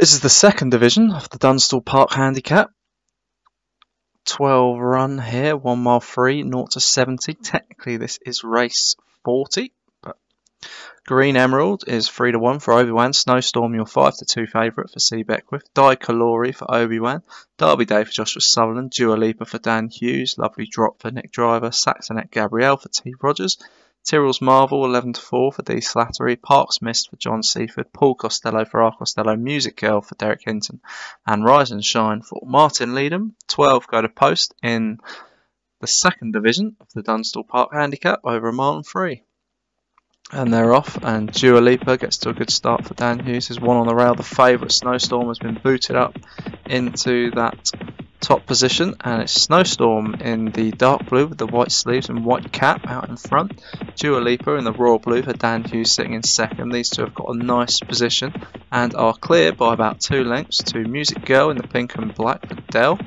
This is the second division of the Dunstall Park Handicap. 12 run here, 1 mile free, 0 to 70. Technically, this is race 40. But Green Emerald is 3-1 for Obi-Wan. Snowstorm, your 5-2 favourite for C Beckwith. Dai Calori for Obi-Wan. Derby Day for Joshua Sutherland. Dua Lipa for Dan Hughes. Lovely Drop for Nick Driver. Saxonette Gabrielle for T Rogers. Tyrrells Marvel 11-4 for Dee Slattery, Parks Mist for John Seaford, Paul Costello for R. Costello, Music Girl for Derek Hinton, and Rise and Shine for Martin Liedem. 12 go to post in the second division of the Dunstall Park Handicap over a mile and free. And they're off, and Dua Lipa gets to a good start for Dan Hughes. His one on the rail, the favourite Snowstorm, has been booted up into that top position, and it's Snowstorm in the dark blue with the white sleeves and white cap out in front. Dua Lipa in the royal blue for Dan Hughes sitting in second. These two have got a nice position and are clear by about 2 lengths to Music Girl in the pink and black for Dell.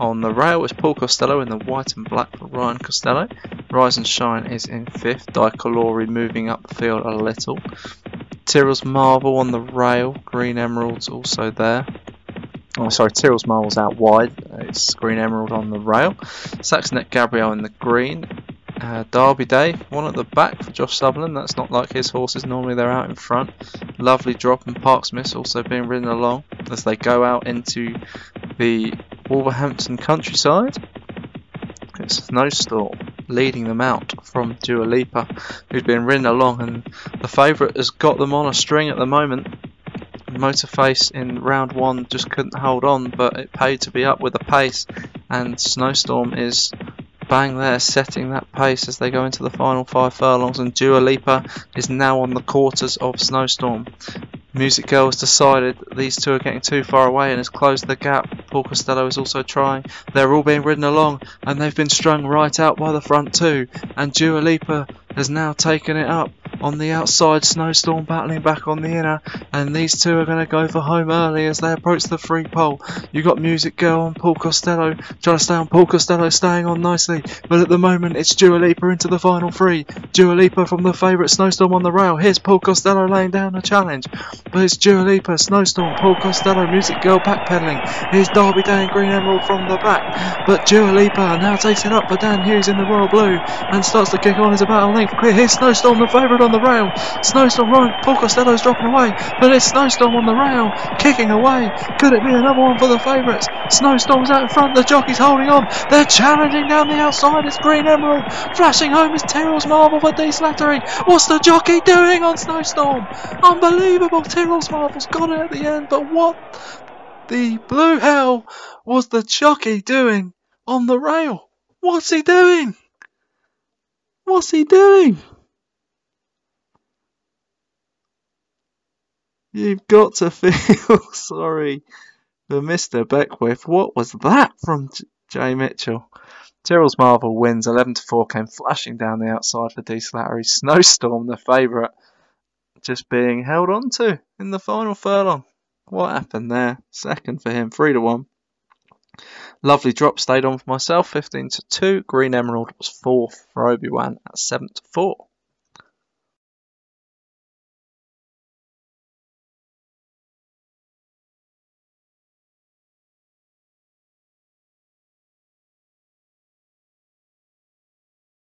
On the rail is Paul Costello in the white and black for Ryan Costello. Rise and Shine is in fifth. Dai Calori moving up the field a little. Tyrrells Marvel on the rail. Green Emerald's also there. Oh, sorry, Tyrrells Marvel's out wide. It's Green Emerald on the rail. Saxonette Gabrielle in the green. Derby Day, one at the back for Josh Sublin. That's not like his horses. Normally they're out in front. Lovely Drop and Parks Mist also being ridden along as they go out into the Wolverhampton countryside. It's Snowstorm leading them out from Dua Lipa, who's been ridden along, and the favourite has got them on a string at the moment. Motorface in round one just couldn't hold on, but it paid to be up with the pace, and Snowstorm is bang there setting that pace as they go into the final 5 furlongs, and Dua Lipa is now on the quarters of Snowstorm. Music Girl has decided these two are getting too far away and has closed the gap. Paul Costello is also trying. They're all being ridden along, and they've been strung right out by the front two, and Dua Lipa has now taken it up on the outside. Snowstorm battling back on the inner, and these two are going to go for home early as they approach the free pole. You've got Music Girl on Paul Costello, trying to stay on Paul Costello, staying on nicely, but at the moment it's Dua Lipa into the final three. Dua Lipa from the favourite Snowstorm on the rail. Here's Paul Costello laying down a challenge, but it's Dua Lipa, Snowstorm, Paul Costello, Music Girl backpedalling. Here's Derby Day and Green Emerald from the back, but Dua Lipa now takes it up for Dan Hughes in the royal blue and starts to kick on. Is about a length clear. Here's Snowstorm, the favourite on the rail. Snowstorm right, Paul Costello's dropping away, but it's Snowstorm on the rail, kicking away. Could it be another one for the favourites? Snowstorm's out in front, the jockey's holding on, they're challenging down the outside. It's Green Emerald, flashing home is Tyrrells Marvel for Dee Slattery. What's the jockey doing on Snowstorm? Unbelievable, Tyrrells Marvel's got it at the end, but what the blue hell was the jockey doing on the rail? What's he doing? What's he doing? You've got to feel sorry for Mr. Beckwith. What was that from Jay Mitchell? Tyrrells Marvel wins. 11-4 came flashing down the outside for Dee Slattery. Snowstorm, the favourite, just being held on to in the final furlong. What happened there? Second for him, 3-1. Lovely Drop stayed on for myself, 15-2. Green Emerald was 4th for Obi-Wan at 7-4.